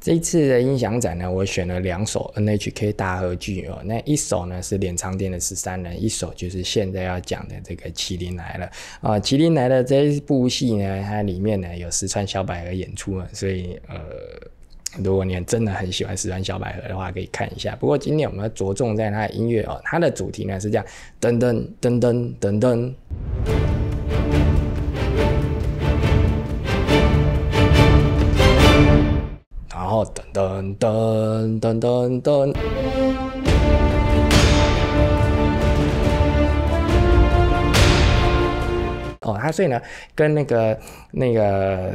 这一次的音响展呢，我选了2首 NHK 大合剧哦，那一首呢是镰仓店的13人，一首就是现在要讲的这个麒麟来了啊。麒麟来了这一部戏呢，它里面呢有石川小百合演出啊，所以如果你真的很喜欢石川小百合的话，可以看一下。不过今天我们要着重在它的音乐哦，它的主题呢是这样，噔噔噔噔噔噔。 然后噔噔噔噔噔噔，哦，它所以呢，跟那个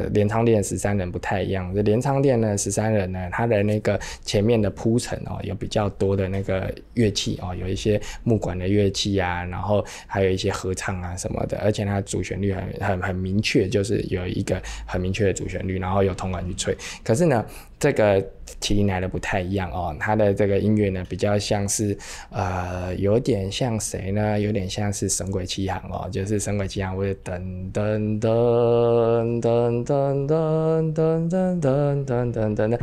镰仓店13人不太一样。这镰仓店呢13人呢，它的那个前面的铺陈哦，有比较多的那个乐器哦，有一些木管的乐器啊，然后还有一些合唱啊什么的，而且它的主旋律很明确，就是有一个很明确的主旋律，然后有铜管去吹。可是呢， 这个麒麟来了不太一样哦，它的这个音乐呢比较像是有点像谁呢？有点像是神鬼奇航哦，就是神鬼奇航会噔噔噔噔噔噔噔噔噔噔噔噔。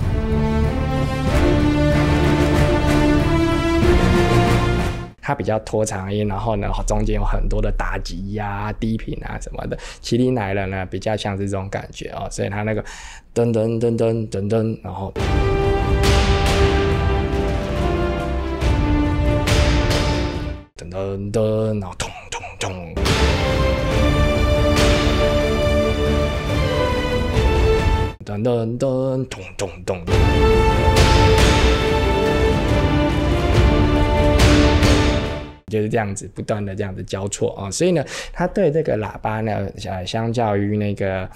它比较拖长音，然后呢中间有很多的打击呀、低频啊什么的。麒麟来了呢比较像是这种感觉哦，所以它那个。 噔噔噔噔噔噔，然后噔噔噔，然后咚咚咚。噔噔噔，咚咚咚。就是这样子，不断的这样子交错啊、哦，所以呢，他对这个喇叭呢，相较于那个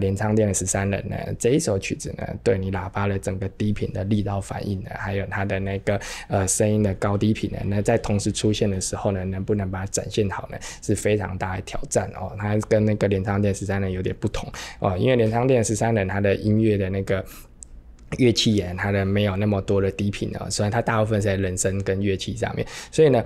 镰仓店的13人呢，这一首曲子呢，对你喇叭的整个低频的力道反应呢，还有它的那个声音的高低频呢，那在同时出现的时候呢，能不能把它展现好呢，是非常大的挑战哦。它跟那个镰仓店13人有点不同哦，因为镰仓店13人它的音乐的那个。 乐器演它的没有那么多的低频啊、哦，虽然它大部分是在人声跟乐器上面，所以呢，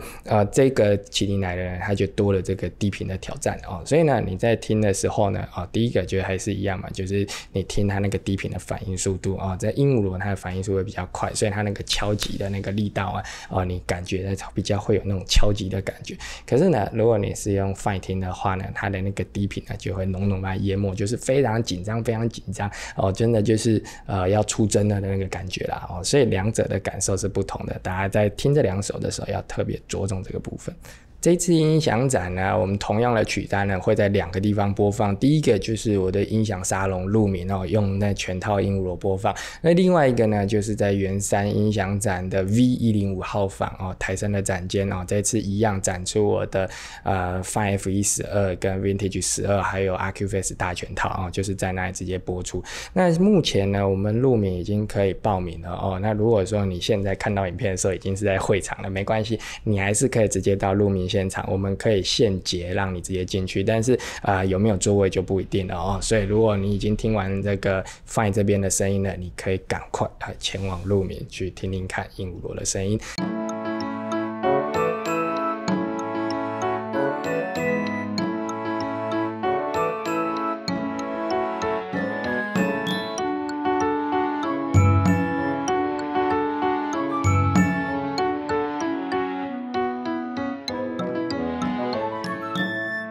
这个麒麟来了呢，它就多了这个低频的挑战哦，所以呢，你在听的时候呢，哦，第一个就还是一样嘛，就是你听它那个低频的反应速度啊、哦，在鹦鹉螺它的反应速度会比较快，所以它那个敲击的那个力道啊，哦，你感觉比较会有那种敲击的感觉。可是呢，如果你是用 Fyne 听的话呢，它的那个低频呢就会浓浓把它淹没，就是非常紧张，非常紧张哦，真的就是要出。 真的那个感觉啦哦，所以两者的感受是不同的。大家在听这2首的时候，要特别着重这个部分。 这次音响展呢，我们同样的曲单呢会在2个地方播放。第一个就是我的音响沙龙鹿鸣哦，用那全套鹦鹉螺播放。那另外一个呢，就是在圆山音响展的 V105 号房哦，台森的展间哦，这次一样展出我的Fyne F112跟 Vintage 12，还有 Accuphase 大全套哦，就是在那里直接播出。那目前呢，我们鹿鸣已经可以报名了哦。那如果说你现在看到影片的时候已经是在会场了，没关系，你还是可以直接到鹿鸣。 现场我们可以现结，让你直接进去，但是有没有座位就不一定了哦。所以如果你已经听完这个Fyne这边的声音了，你可以赶快前往鹿鸣去听听看鹦鹉螺的声音。